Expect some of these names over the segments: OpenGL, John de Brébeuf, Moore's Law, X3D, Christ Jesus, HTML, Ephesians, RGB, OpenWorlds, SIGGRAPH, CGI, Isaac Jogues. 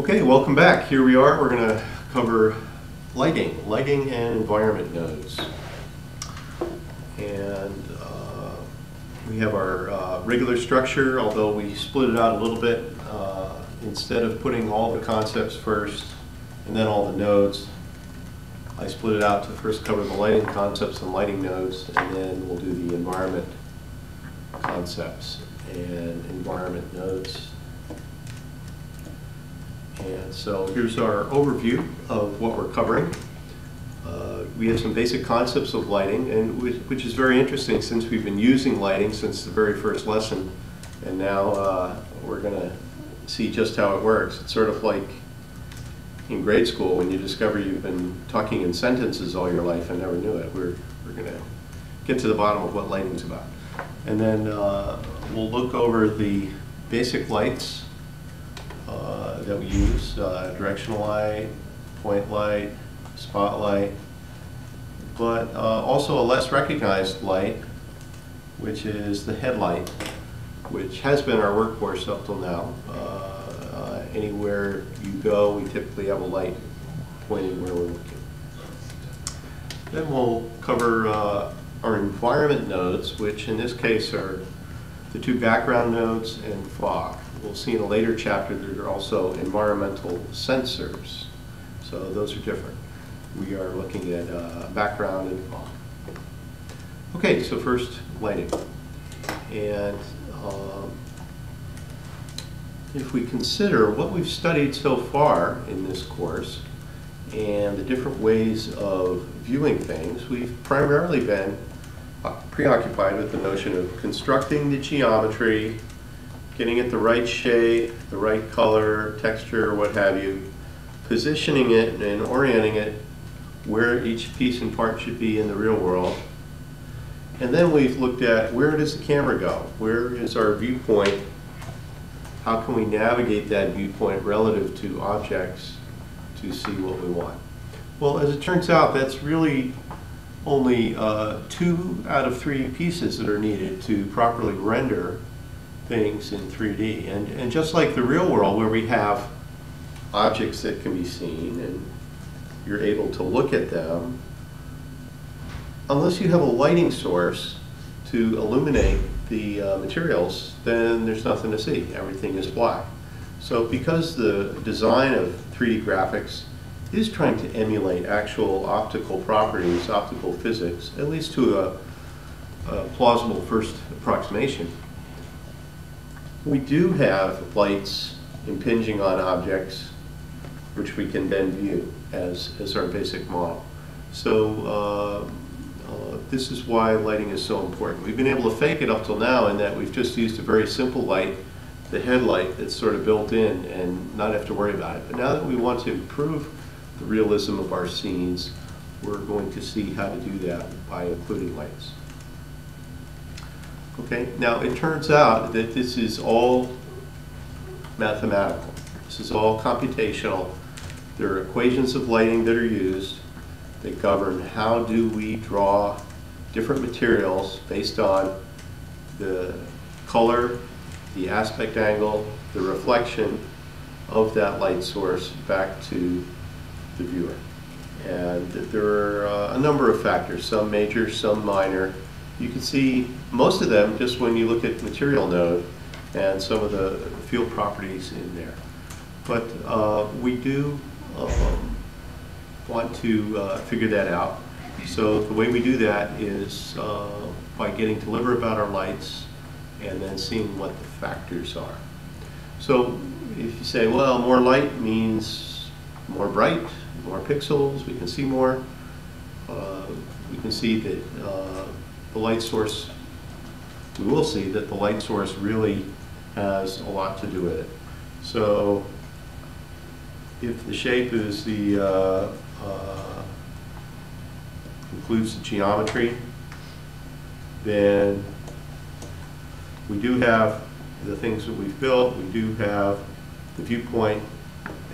Okay, welcome back. Here we are. We're going to cover lighting and environment nodes. And we have our regular structure, although we split it out a little bit. Instead of putting all the concepts first and then all the nodes, I split it out to first cover the lighting concepts and lighting nodes, and then we'll do the environment concepts and environment nodes. And so here's our overview of what we're covering. We have some basic concepts of lighting, and which is very interesting since we've been using lighting since the very first lesson, and now we're going to see just how it works. It's sort of like in grade school when you discover you've been talking in sentences all your life and never knew it. We're going to get to the bottom of what lighting's about. And then we'll look over the basic lights that we use, directional light, point light, spotlight, but also a less recognized light, which is the headlight, which has been our workhorse up till now. Anywhere you go, we typically have a light pointing where we're looking. Then we'll cover our environment nodes, which in this case are the two background nodes and fog. We'll see in a later chapter that there are also environmental sensors. So those are different. We are looking at background and fog. Okay, so first, lighting. And if we consider what we've studied so far in this course and the different ways of viewing things, we've primarily been preoccupied with the notion of constructing the geometry, getting it the right shape, the right color, texture, what have you, positioning it and orienting it where each piece and part should be in the real world. And then we've looked at where does the camera go? Where is our viewpoint? How can we navigate that viewpoint relative to objects to see what we want? Well, as it turns out, that's really only 2 out of 3 pieces that are needed to properly render things in 3D. And just like the real world, where we have objects that can be seen and you're able to look at them, unless you have a lighting source to illuminate the materials, then there's nothing to see. Everything is black. So because the design of 3D graphics is trying to emulate actual optical properties, optical physics, at least to a plausible first approximation, we do have lights impinging on objects, which we can then view as our basic model. So this is why lighting is so important. We've been able to fake it up till now in that we've just used a very simple light, the headlight, that's sort of built in and not have to worry about it. But now that we want to improve the realism of our scenes, we're going to see how to do that by including lights. Okay, now it turns out that this is all mathematical. This is all computational. There are equations of lighting that are used that govern how do we draw different materials based on the color, the aspect angle, the reflection of that light source back to the viewer. And there are a number of factors, some major, some minor. You can see most of them just when you look at material node and some of the field properties in there. But we do want to figure that out. So the way we do that is by getting deliberate about our lights and then seeing what the factors are. So if you say, well, more light means more bright, more pixels, we can see more. We can see that the light source, we will see that the light source really has a lot to do with it. So if the shape is the, includes the geometry, then we do have the things that we've built, we do have the viewpoint,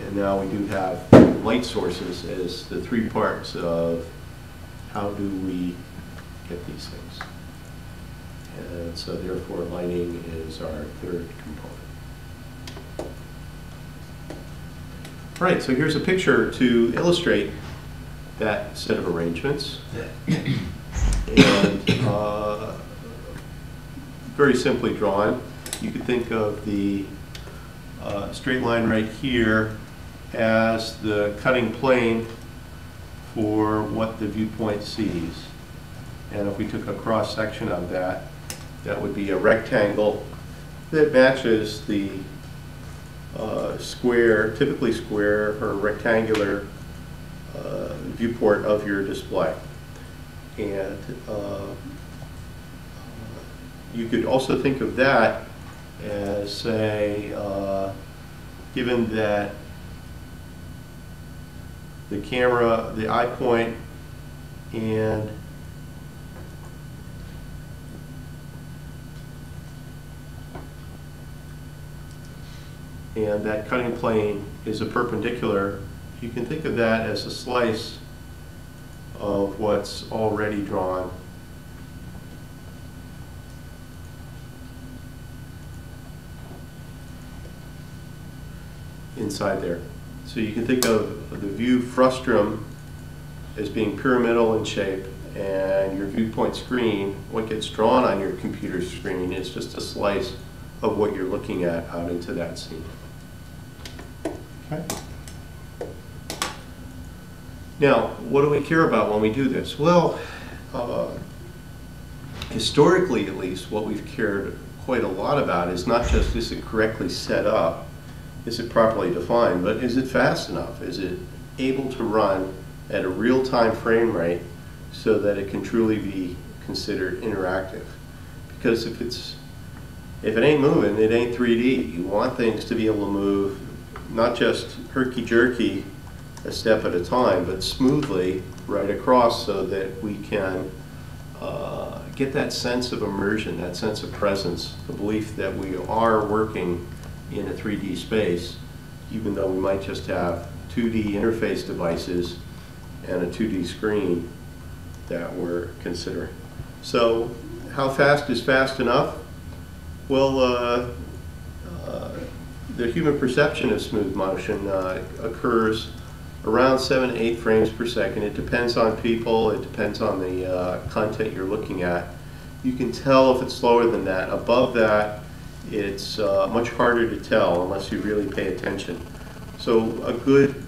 and now we do have light sources as the three parts of how do we get these things. And so therefore lighting is our third component. All right, so here's a picture to illustrate that set of arrangements. And very simply drawn. You could think of the straight line right here as the cutting plane for what the viewpoint sees. And if we took a cross section of that, that would be a rectangle that matches the square, typically square or rectangular viewport of your display. And you could also think of that as, say, given that the camera, the eye point, and that cutting plane is a perpendicular, you can think of that as a slice of what's already drawn. Inside there. So you can think of the view frustum as being pyramidal in shape, and your viewpoint screen, what gets drawn on your computer screen, is just a slice of what you're looking at out into that scene. Okay. Now, what do we care about when we do this? Well, historically at least, what we've cared quite a lot about is not just is it correctly set up, is it properly defined, but is it fast enough? Is it able to run at a real-time frame rate so that it can truly be considered interactive? Because if it ain't moving, it ain't 3D. You want things to be able to move, not just herky-jerky a step at a time, but smoothly right across so that we can get that sense of immersion, that sense of presence, the belief that we are working in a 3D space, even though we might just have 2D interface devices and a 2D screen that we're considering. So how fast is fast enough? Well, the human perception of smooth motion occurs around 7 to 8 frames per second. It depends on people, it depends on the content you're looking at. You can tell if it's slower than that. Above that, it's much harder to tell unless you really pay attention. So a good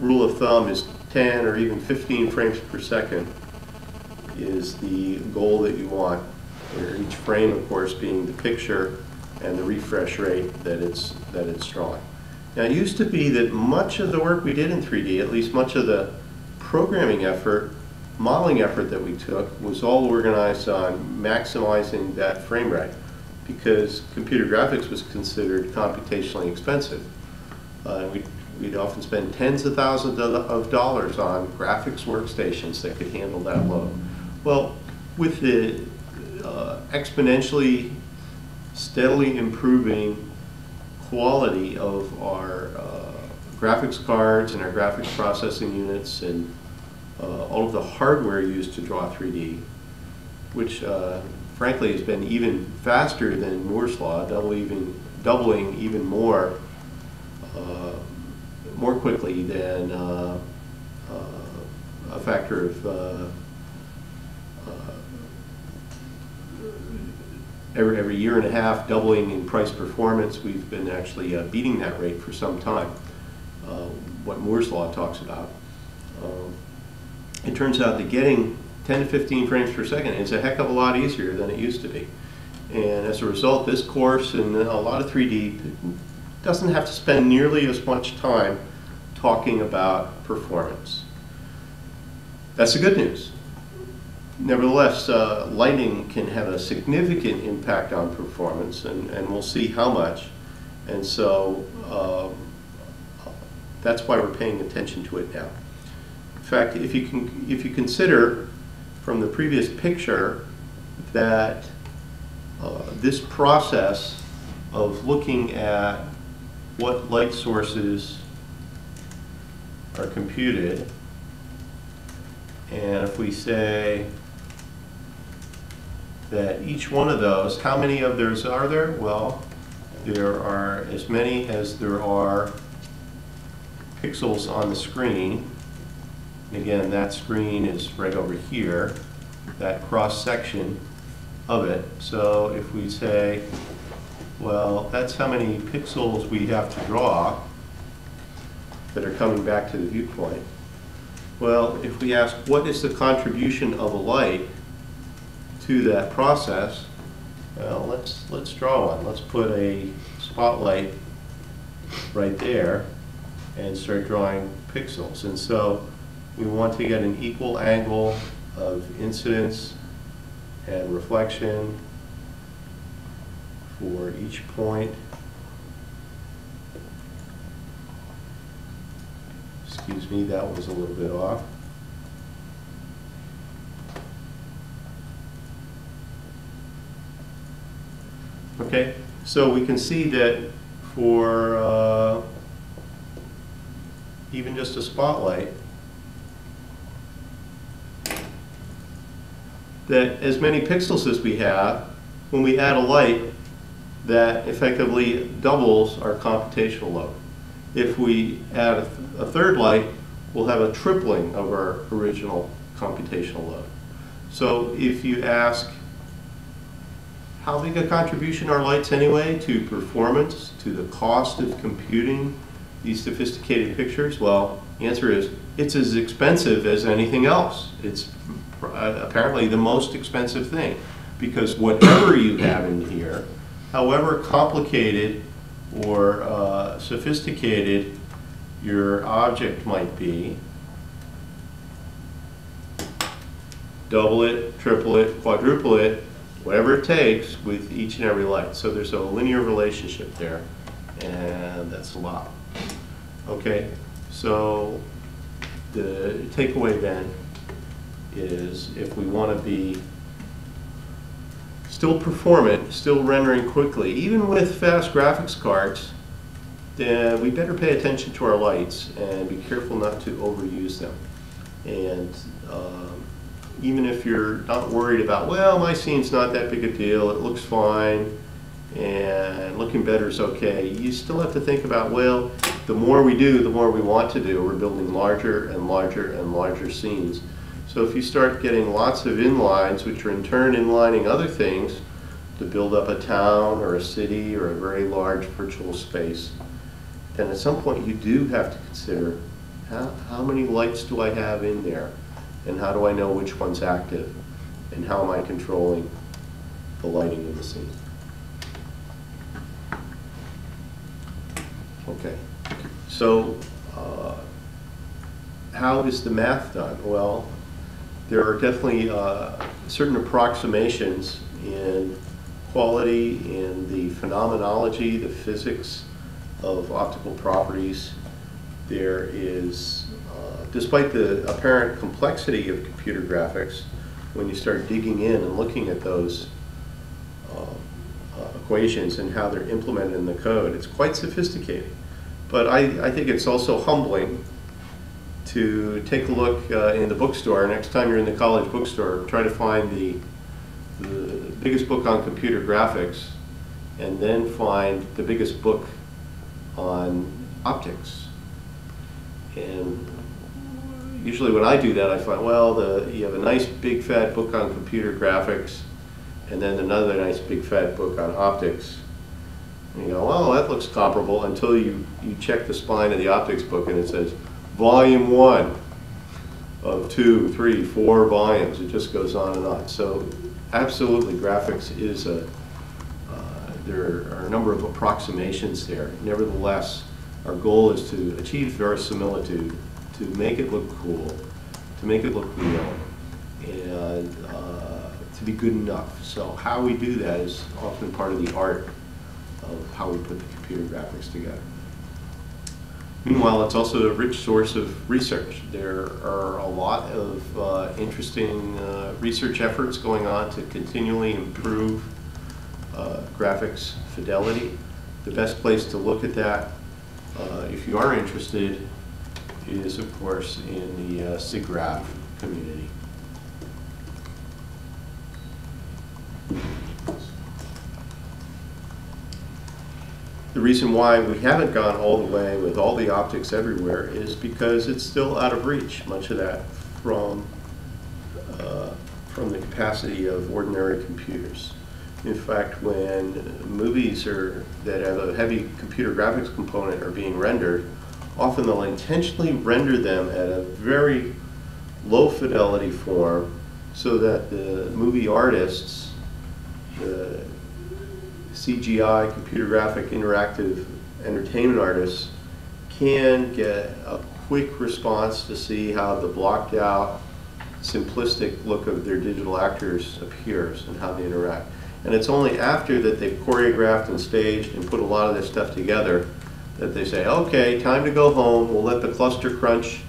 rule of thumb is 10 or even 15 frames per second is the goal that you want, where each frame, of course, being the picture and the refresh rate that it's drawing. Now, it used to be that much of the work we did in 3D, at least much of the programming effort, modeling effort that we took, was all organized on maximizing that frame rate, because computer graphics was considered computationally expensive. We'd often spend tens of thousands of dollars on graphics workstations that could handle that load. Well, with the exponentially, steadily improving quality of our graphics cards and our graphics processing units and all of the hardware used to draw 3D, which frankly has been even faster than Moore's Law, doubling even more quickly than a factor of every year and a half, doubling in price performance. We've been actually beating that rate for some time, what Moore's Law talks about. It turns out that getting 10 to 15 frames per second is a heck of a lot easier than it used to be. And as a result, this course and a lot of 3D doesn't have to spend nearly as much time talking about performance. That's the good news. Nevertheless, lighting can have a significant impact on performance, and we'll see how much. And so that's why we're paying attention to it now. In fact, if you consider from the previous picture that this process of looking at what light sources are computed, and if we say that each one of those, how many of those are there? Well, there are as many as there are pixels on the screen. And again, that screen is right over here, that cross section of it. So if we say, well, that's how many pixels we have to draw that are coming back to the viewpoint. Well, if we ask what is the contribution of a light to that process, well, let's draw one. Let's put a spotlight right there and start drawing pixels. And so we want to get an equal angle of incidence and reflection for each point. Excuse me, that was a little bit off. Okay, so we can see that for even just a spotlight, that as many pixels as we have, when we add a light, that effectively doubles our computational load. If we add a third light, we'll have a tripling of our original computational load. So if you ask how big a contribution are lights anyway to performance, to the cost of computing these sophisticated pictures, well, the answer is it's as expensive as anything else. It's apparently the most expensive thing, because whatever you have in here, however complicated or sophisticated your object might be, double it, triple it, quadruple it, whatever it takes with each and every light. So there's a linear relationship there, and that's a lot. Okay, so the takeaway then is if we want to be still performant, still rendering quickly, even with fast graphics cards, then we better pay attention to our lights and be careful not to overuse them. And even if you're not worried about, well, my scene's not that big a deal, it looks fine, and looking better is okay, you still have to think about, well, the more we do, the more we want to do. We're building larger and larger and larger scenes. So if you start getting lots of inlines, which are in turn inlining other things to build up a town or a city or a very large virtual space, then at some point you do have to consider how many lights do I have in there? And how do I know which one's active? And how am I controlling the lighting of the scene? Okay, so how is the math done? Well, there are definitely certain approximations in quality, in the phenomenology, the physics of optical properties. There is, despite the apparent complexity of computer graphics, when you start digging in and looking at those equations and how they're implemented in the code, it's quite sophisticated. But I think it's also humbling to take a look in the bookstore. Next time you're in the college bookstore, try to find the biggest book on computer graphics, and then find the biggest book on optics. And usually when I do that, I find, well, you have a nice big fat book on computer graphics, and then another nice big fat book on optics. And you go, oh, that looks comparable, until you check the spine of the optics book and it says, volume 1 of 2, 3, 4 volumes. It just goes on and on. So absolutely, graphics is a, there are a number of approximations there. Nevertheless, our goal is to achieve verisimilitude, to make it look cool, to make it look real, and to be good enough. So how we do that is often part of the art of how we put the computer graphics together. Meanwhile, it's also a rich source of research. There are a lot of interesting research efforts going on to continually improve graphics fidelity. The best place to look at that, if you are interested, is of course in the SIGGRAPH community. The reason why we haven't gone all the way with all the optics everywhere is because it's still out of reach, much of that, from the capacity of ordinary computers. In fact, when movies that have a heavy computer graphics component are being rendered, often they'll intentionally render them at a very low fidelity form so that the movie artists, the CGI, computer graphic, interactive entertainment artists, can get a quick response to see how the blocked out, simplistic look of their digital actors appears and how they interact. And it's only after that they've choreographed and staged and put a lot of this stuff together that they say, okay, time to go home, we'll let the cluster crunch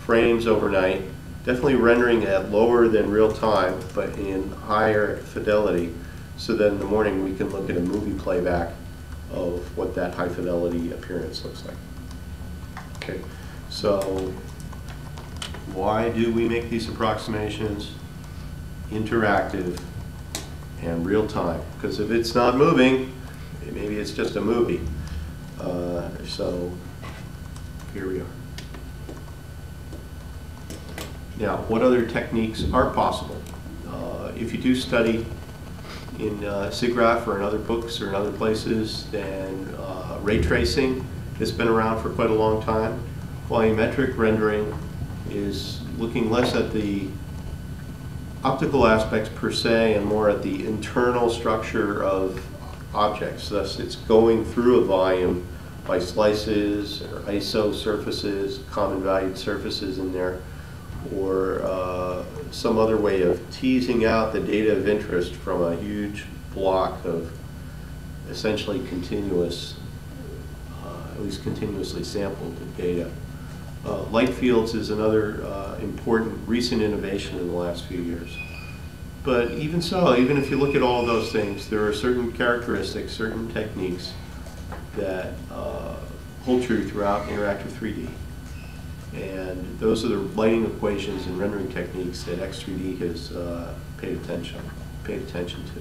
frames overnight, definitely rendering at lower than real time, but in higher fidelity, so then in the morning we can look at a movie playback of what that high fidelity appearance looks like. Okay, so why do we make these approximations interactive and real time? Because if it's not moving, maybe it's just a movie. So here we are. Now, what other techniques are possible? If you do study in SIGGRAPH or in other books or in other places, then ray tracing has been around for quite a long time. Volumetric rendering is looking less at the optical aspects per se and more at the internal structure of objects. Thus, it's going through a volume by slices or ISO surfaces, common valued surfaces in there, or some other way of teasing out the data of interest from a huge block of essentially continuous, at least continuously sampled data. Light fields is another important recent innovation in the last few years. But even so, even if you look at all of those things, there are certain characteristics, certain techniques that hold true throughout interactive 3D. And those are the lighting equations and rendering techniques that X3D has paid attention to.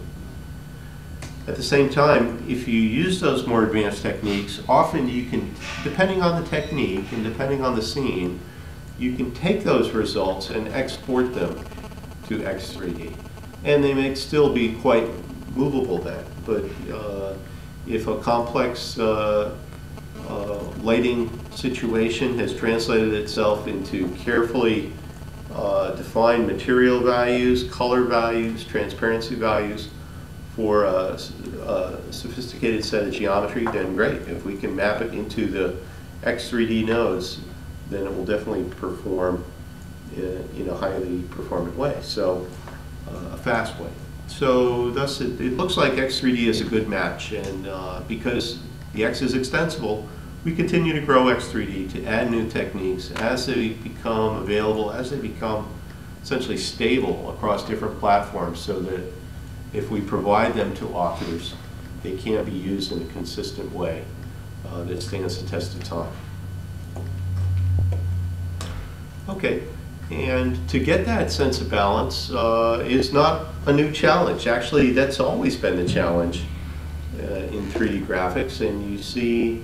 At the same time, if you use those more advanced techniques, often you can, depending on the technique and depending on the scene, you can take those results and export them to X3D. And they may still be quite movable then, but if a complex lighting situation has translated itself into carefully defined material values, color values, transparency values for a sophisticated set of geometry, then great. If we can map it into the X3D nodes, then it will definitely perform in a highly performant way, so a fast way. So thus it looks like X3D is a good match, and because the X is extensible, we continue to grow X3D to add new techniques as they become available, as they become essentially stable across different platforms, so that if we provide them to authors, they can be used in a consistent way that stands the test of time. Okay, and to get that sense of balance is not a new challenge. Actually, that's always been the challenge in 3D graphics, and you see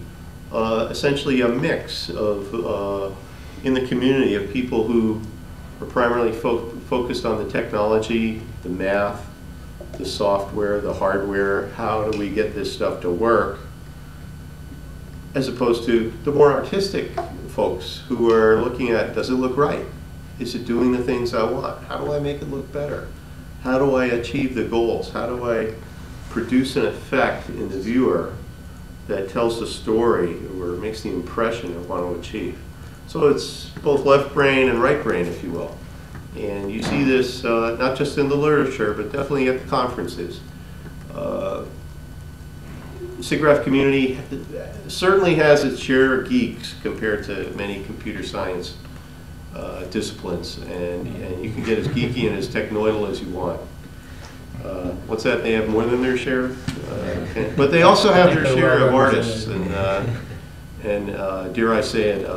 essentially a mix of, in the community, of people who are primarily focused on the technology, the math, the software, the hardware, how do we get this stuff to work, as opposed to the more artistic folks who are looking at, does it look right? Is it doing the things I want? How do I make it look better? How do I achieve the goals? How do I produce an effect in the viewer that tells the story or makes the impression I want to achieve? So it's both left brain and right brain, if you will. And you see this not just in the literature, but definitely at the conferences. SIGGRAPH community certainly has its share of geeks compared to many computer science disciplines, and you can get as geeky and as technoidal as you want. What's that? They have more than their share, but they also have their share of artists and dare I say it,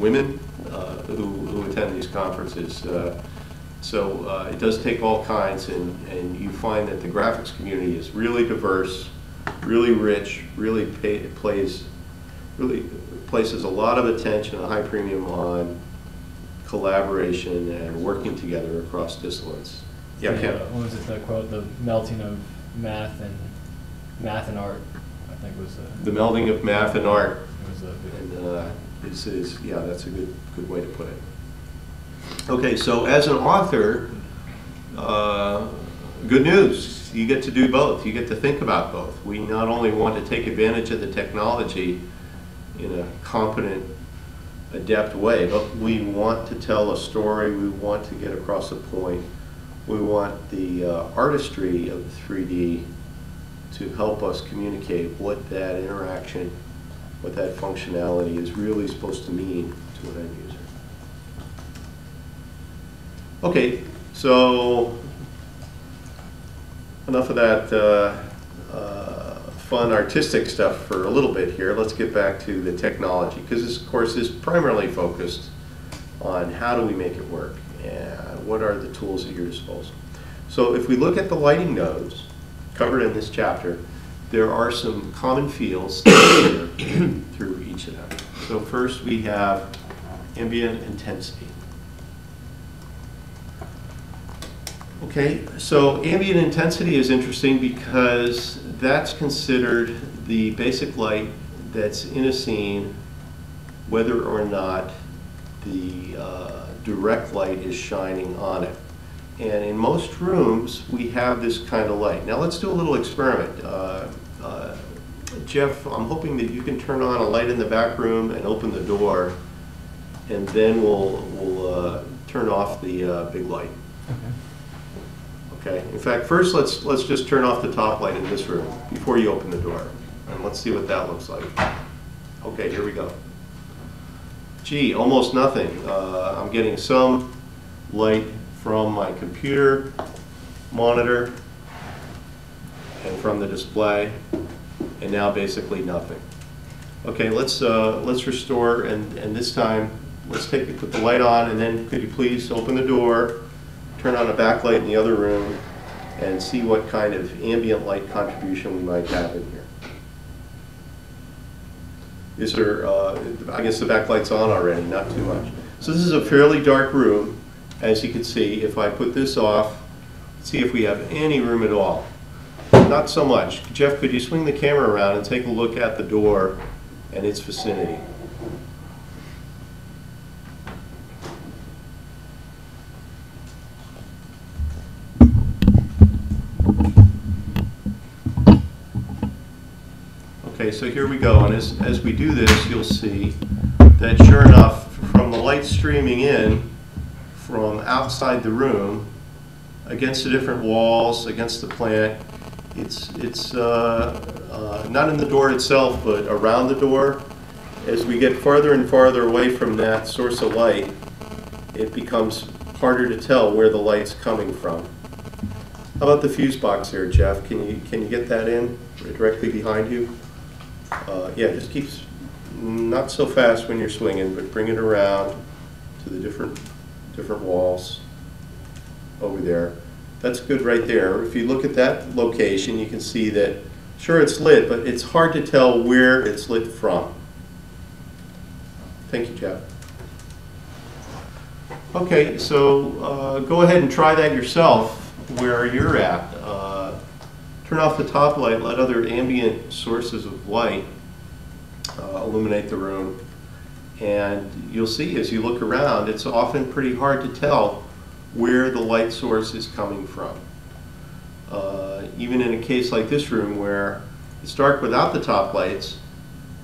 women who attend these conferences. So it does take all kinds, and you find that the graphics community is really diverse really rich, really places a lot of attention, a high premium on collaboration and working together across disciplines. Yeah, yeah. What was it, the quote, the melting of math and art, I think was the melding of math and art. It was yeah, that's a good way to put it. Okay, so as an author, good news, you get to do both. You get to think about both. We not only want to take advantage of the technology in a competent, adept way, but we want to tell a story, we want to get across a point, we want the artistry of the 3D to help us communicate what that interaction, what that functionality is really supposed to mean to an end user. Okay, so enough of that fun artistic stuff for a little bit here. Let's get back to the technology, because this course is primarily focused on how do we make it work and what are the tools at your disposal. So if we look at the lighting nodes covered in this chapter, there are some common fields through each of them. So first we have ambient intensity. Okay, so ambient intensity is interesting because that's considered the basic light that's in a scene, whether or not the direct light is shining on it. And in most rooms, we have this kind of light. Now let's do a little experiment. Jeff, I'm hoping that you can turn on a light in the back room and open the door, and then we'll turn off the big light. Okay. Okay. In fact, first let's just turn off the top light in this room before you open the door, and let's see what that looks like. Okay, here we go. Gee, almost nothing. I'm getting some light from my computer monitor and from the display, and now basically nothing. Okay, let's restore, and this time let's put the light on, and then could you please open the door, turn on a backlight in the other room, and see what kind of ambient light contribution we might have in here. Is there, I guess the backlight's on already, not too much. So this is a fairly dark room, as you can see. If I put this off, see if we have any room at all. Not so much. Jeff, could you swing the camera around and take a look at the door and its vicinity? Okay, so here we go, and as we do this, you'll see that sure enough, from the light streaming in from outside the room, against the different walls, against the plant, it's not in the door itself, but around the door. As we get farther and farther away from that source of light, it becomes harder to tell where the light's coming from. How about the fuse box here, Jeff? Can you get that in directly behind you? Yeah, just keeps not so fast when you're swinging, but bring it around to the different walls over there. That's good right there. If you look at that location, you can see that, sure, it's lit, but it's hard to tell where it's lit from. Thank you, Jeff. Okay, so go ahead and try that yourself where you're at. Turn off the top light, let other ambient sources of light illuminate the room, and you'll see as you look around, it's often pretty hard to tell where the light source is coming from. Even in a case like this room where it's dark without the top lights,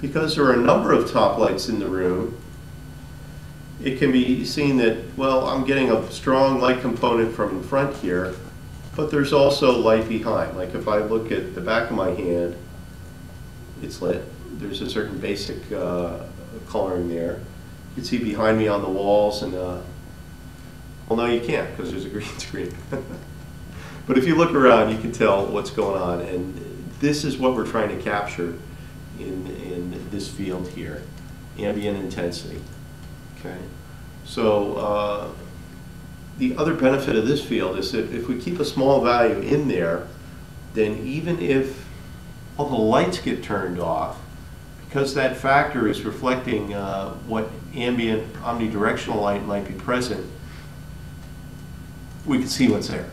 because there are a number of top lights in the room, it can be seen that, well, I'm getting a strong light component from the front here, but there's also light behind. Like if I look at the back of my hand, it's lit. There's a certain basic coloring there. You can see behind me on the walls, and well, no, you can't because there's a green screen. But if you look around, you can tell what's going on, and this is what we're trying to capture in this field here, ambient intensity. Okay, so the other benefit of this field is that if we keep a small value in there, then even if all the lights get turned off because that factor is reflecting what ambient omnidirectional light might be present. We can see what's there.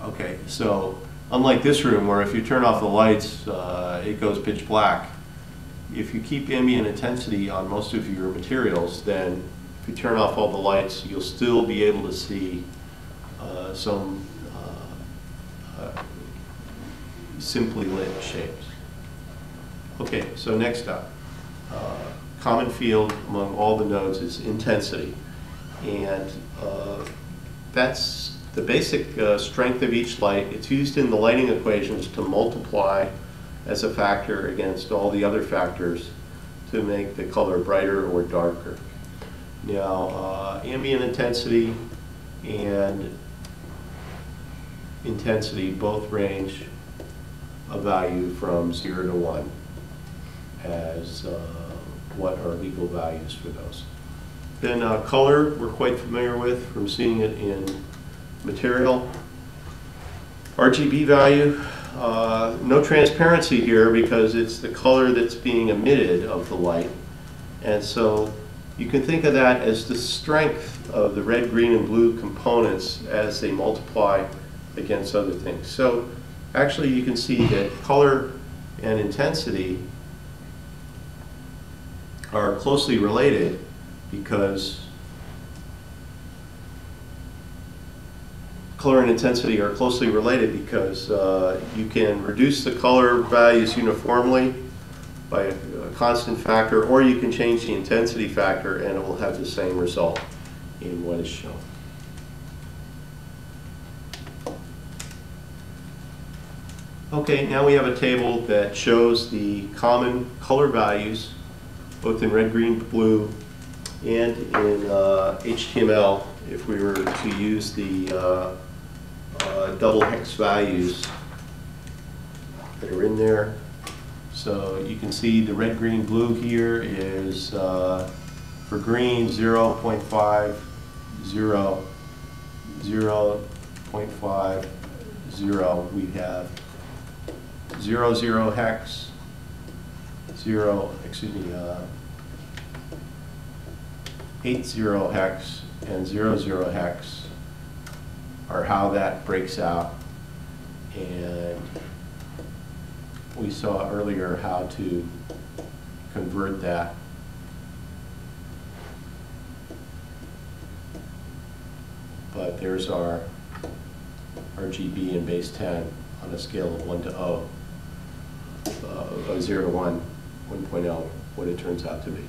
Okay, so unlike this room where if you turn off the lights, it goes pitch black. If you keep ambient intensity on most of your materials, then if you turn off all the lights, you'll still be able to see some simply lit shapes. Okay, so next up, common field among all the nodes is intensity. And that's the basic strength of each light. It's used in the lighting equations to multiply as a factor against all the other factors to make the color brighter or darker. Now, ambient intensity and intensity both range a value from 0 to 1 as what are legal values for those. Then color we're quite familiar with from seeing it in material. RGB value, no transparency here because it's the color that's being emitted of the light, and so you can think of that as the strength of the red, green, and blue components as they multiply against other things. So actually you can see that color and intensity are closely related because you can reduce the color values uniformly by a constant factor, or you can change the intensity factor and it will have the same result in what is shown. Okay, now we have a table that shows the common color values both in red, green, blue, and in HTML if we were to use the double hex values that are in there. So you can see the red, green, blue here is for green 0.50, 0.50. We have 00 hex, 80 hex, and 00 hex are how that breaks out. And we saw earlier how to convert that. But there's our RGB in base 10 on a scale of 1 to 0, 0 to 1, 1.0, what it turns out to be.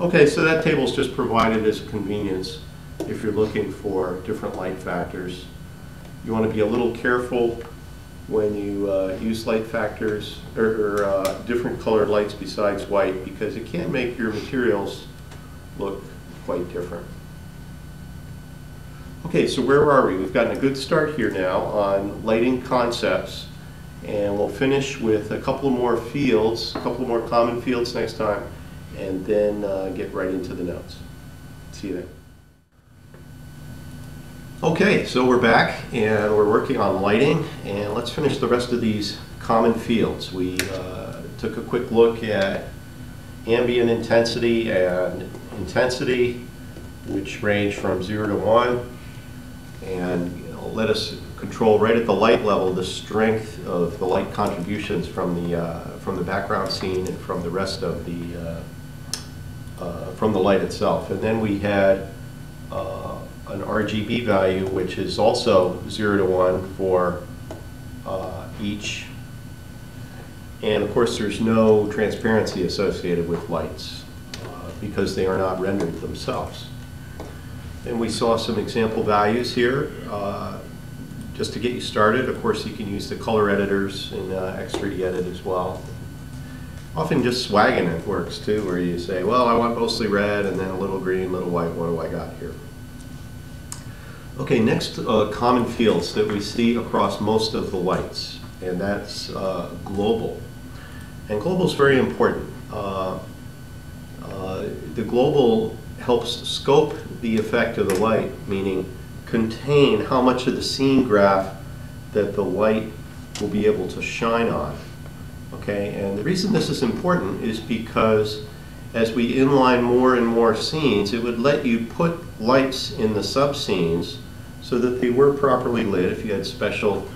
Okay, so that table's just provided as a convenience if you're looking for different light factors. You want to be a little careful when you use light factors or different colored lights besides white, because it can make your materials look quite different. Okay, so where are we? We've gotten a good start here now on lighting concepts, and we'll finish with a couple more fields, a couple more common fields next time, and then get right into the notes. See you then. Okay, so we're back and we're working on lighting, and let's finish the rest of these common fields. We took a quick look at ambient intensity and intensity, which range from 0 to 1, and let us control right at the light level the strength of the light contributions from the background scene and from the rest of the from the light itself. And then we had an RGB value, which is also 0 to 1 for each. And of course there's no transparency associated with lights because they are not rendered themselves. And we saw some example values here just to get you started. Of course you can use the color editors in X3D edit as well. Often just swagging it works too, where you say, well, I want mostly red and then a little green, a little white, what do I got here? Okay, next common fields that we see across most of the lights, and that's global. And global is very important. The global helps scope the effect of the light, meaning contain how much of the scene graph that the light will be able to shine on. Okay, and the reason this is important is because as we inline more and more scenes, it would let you put lights in the sub-scenes so that they were properly lit if you had special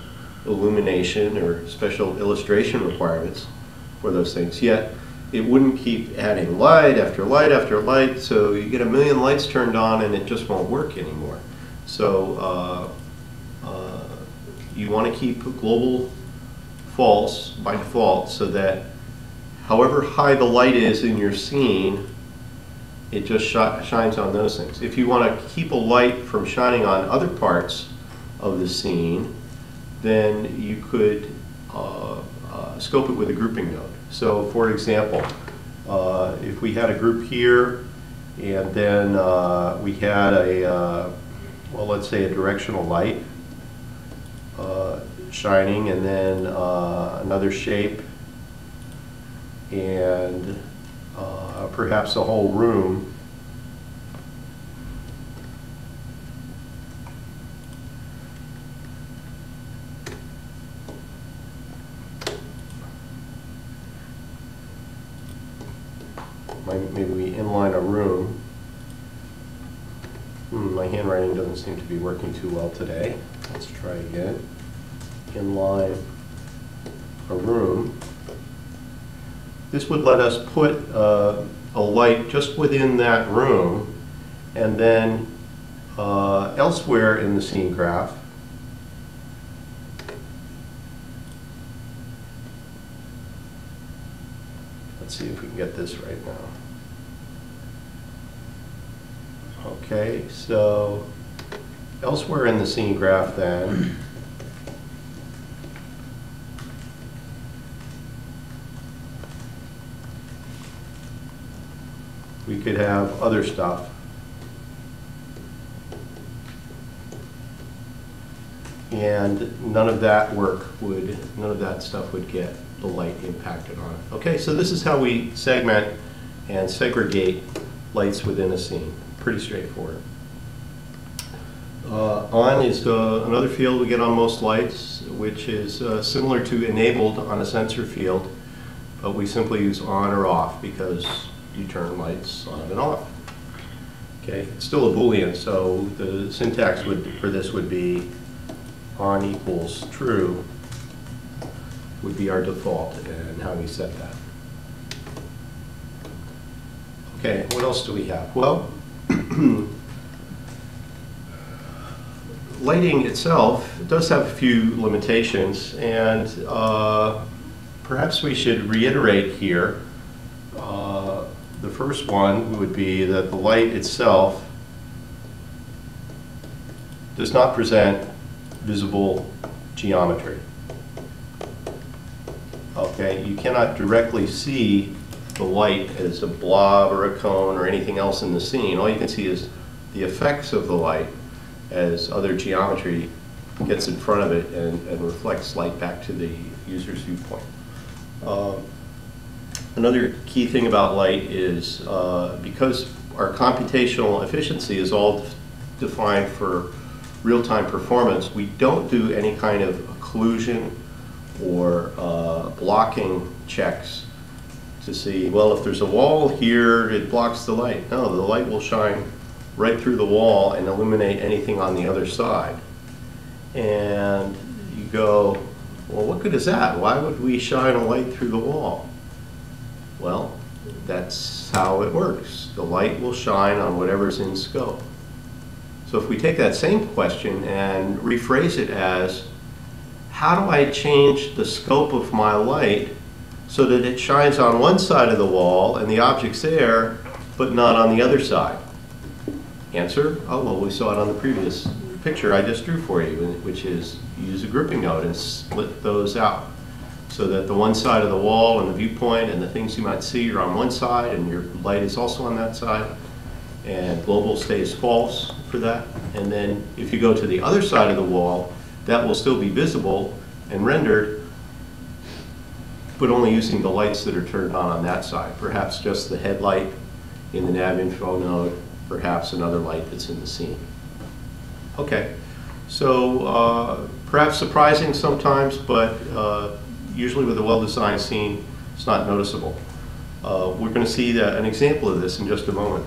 illumination or special illustration requirements for those things. Yet, it wouldn't keep adding light after light after light, so you get a million lights turned on and it just won't work anymore. So you want to keep global false by default so that however high the light is in your scene, it just shines on those things. If you want to keep a light from shining on other parts of the scene, then you could scope it with a grouping node. So for example, if we had a group here and then we had a, well, let's say a directional light shining, and then another shape, and perhaps a whole room, maybe we inline a room. My handwriting doesn't seem to be working too well today. Let's try again. Inline a room. This would let us put a light just within that room, and then elsewhere in the scene graph, let's see if we can get this right now. Okay, so elsewhere in the scene graph then, we could have other stuff. And none of that stuff would get the light impacted on it. Okay, so this is how we segment and segregate lights within a scene. Pretty straightforward. On is another field we get on most lights, which is similar to enabled on a sensor field, but we simply use on or off because you turn lights on and off. Okay, it's still a Boolean, so the syntax for this would be on equals true would be our default and how we set that. Okay, what else do we have? Well, lighting itself does have a few limitations, and perhaps we should reiterate here. The first one would be that the light itself does not present visible geometry. Okay, you cannot directly see the light as a blob or a cone or anything else in the scene. All you can see is the effects of the light as other geometry gets in front of it and reflects light back to the user's viewpoint. Another key thing about light is because our computational efficiency is all defined for real-time performance, we don't do any kind of occlusion or blocking checks to see, well, if there's a wall here, it blocks the light. No, the light will shine right through the wall and illuminate anything on the other side. And you go, well, what good is that? Why would we shine a light through the wall? Well, that's how it works. The light will shine on whatever's in scope. So if we take that same question and rephrase it as, how do I change the scope of my light so that it shines on one side of the wall and the object's there, but not on the other side? Answer, oh, well, we saw it on the previous picture I just drew for you, which is use a grouping node and split those out, so that the one side of the wall and the viewpoint and the things you might see are on one side and your light is also on that side, and global stays false for that. And then if you go to the other side of the wall, that will still be visible and rendered, but only using the lights that are turned on that side. Perhaps just the headlight in the nav info node, perhaps another light that's in the scene. Okay, so perhaps surprising sometimes, but usually with a well-designed scene, it's not noticeable. We're going to see an example of this in just a moment.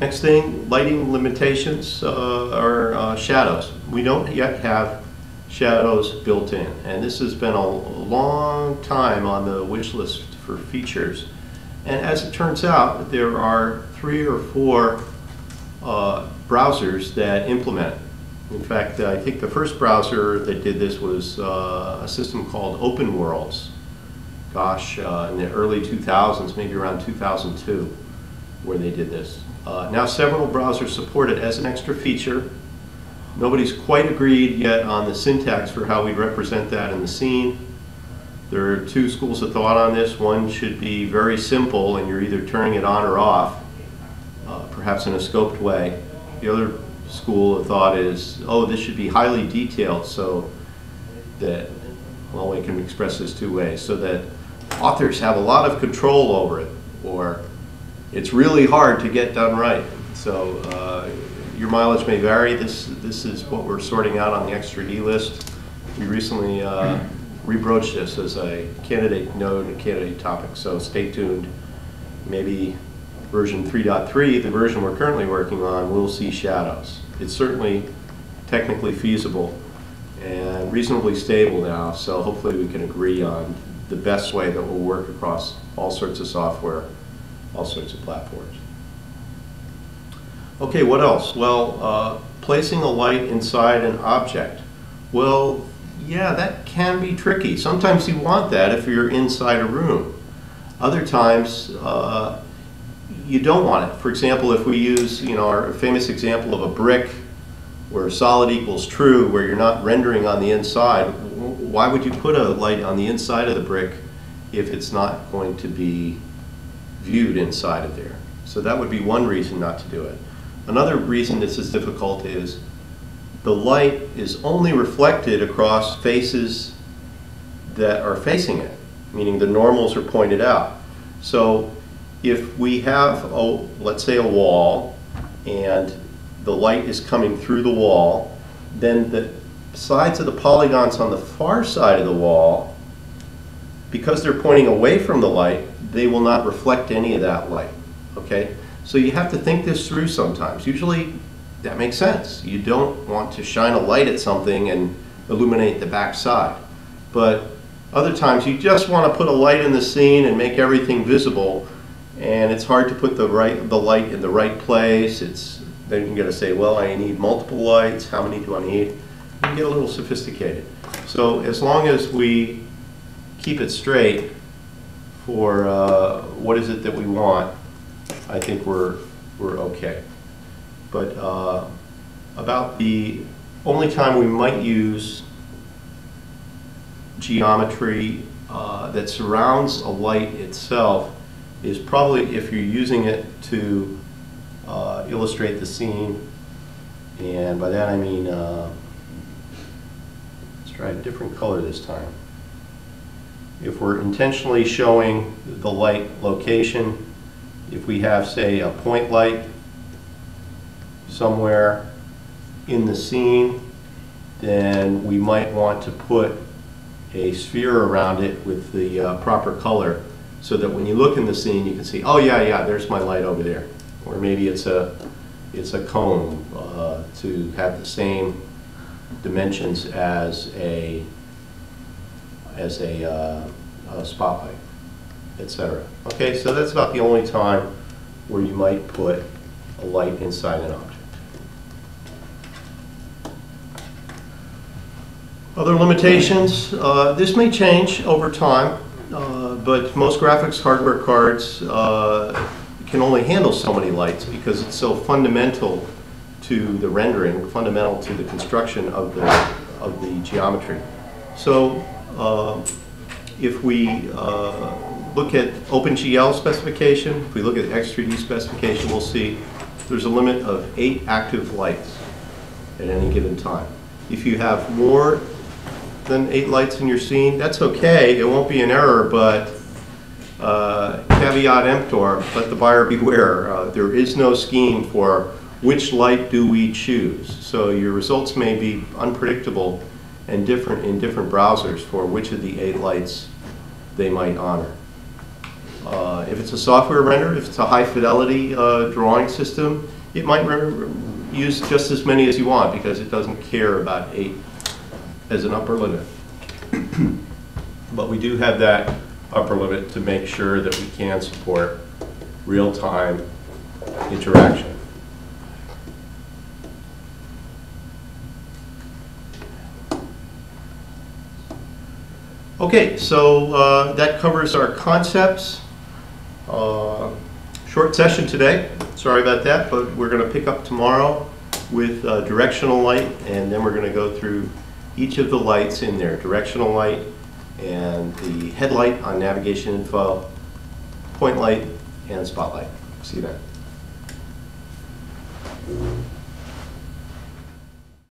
Next thing, lighting limitations are shadows. We don't yet have shadows built in, and this has been a long time on the wish list for features. And as it turns out, there are 3 or 4 browsers that implement it. In fact, I think the first browser that did this was a system called OpenWorlds. Gosh, in the early 2000s, maybe around 2002, where they did this. Now several browsers support it as an extra feature. Nobody's quite agreed yet on the syntax for how we represent that in the scene. There are 2 schools of thought on this. One should be very simple, and you're either turning it on or off, perhaps in a scoped way. The other school of thought is, oh, this should be highly detailed so that, well, we can express this 2 ways, so that authors have a lot of control over it, or it's really hard to get done right. So your mileage may vary. This is what we're sorting out on the X3D list. We recently rebroached this as a candidate node and a candidate topic, so stay tuned. Maybe version 3.3, the version we're currently working on, will see shadows. It's certainly technically feasible and reasonably stable now, so hopefully we can agree on the best way that will work across all sorts of software, all sorts of platforms. Okay, what else? Well, placing a light inside an object. Well, yeah, that can be tricky. Sometimes you want that if you're inside a room. Other times, you don't want it. For example, if we use, you know, our famous example of a brick where solid equals true, where you're not rendering on the inside, why would you put a light on the inside of the brick if it's not going to be viewed inside of there? So that would be one reason not to do it. Another reason this is difficult is the light is only reflected across faces that are facing it, meaning the normals are pointed out. So if we have, let's say, a wall, and the light is coming through the wall, then the sides of the polygons on the far side of the wall, because they're pointing away from the light, they will not reflect any of that light. Okay? So you have to think this through sometimes. Usually that makes sense. You don't want to shine a light at something and illuminate the back side. But other times you just want to put a light in the scene and make everything visible, and it's hard to put the light in the right place. Then you've got to say, well, I need multiple lights. How many do I need? You get a little sophisticated. So as long as we keep it straight for what is it that we want, I think we're okay. But about the only time we might use geometry that surrounds a light itself is probably if you're using it to illustrate the scene. And by that I mean, let's try a different color this time. If we're intentionally showing the light location, if we have, say, a point light somewhere in the scene, then we might want to put a sphere around it with the proper color, so that when you look in the scene, you can see, oh yeah, yeah, there's my light over there. Or maybe it's a cone to have the same dimensions as a spotlight, etc. Okay, so that's about the only time where you might put a light inside an object. Other limitations, this may change over time, but most graphics hardware cards can only handle so many lights because it's so fundamental to the rendering, fundamental to the construction of the geometry. So if we look at OpenGL specification, if we look at the X3D specification, we'll see there's a limit of 8 active lights at any given time. If you have more than 8 lights in your scene, that's okay, it won't be an error, but caveat emptor, let the buyer beware. There is no scheme for which light do we choose. So your results may be unpredictable and different in different browsers for which of the 8 lights they might honor. If it's a software render, if it's a high fidelity drawing system, it might use just as many as you want because it doesn't care about 8 as an upper limit. But we do have that upper limit to make sure that we can support real-time interaction. Okay, so that covers our concepts. Short session today, sorry about that, but we're going to pick up tomorrow with directional light, and then we're going to go through each of the lights in there, directional light and the headlight on navigation info, point light, and spotlight. See you then.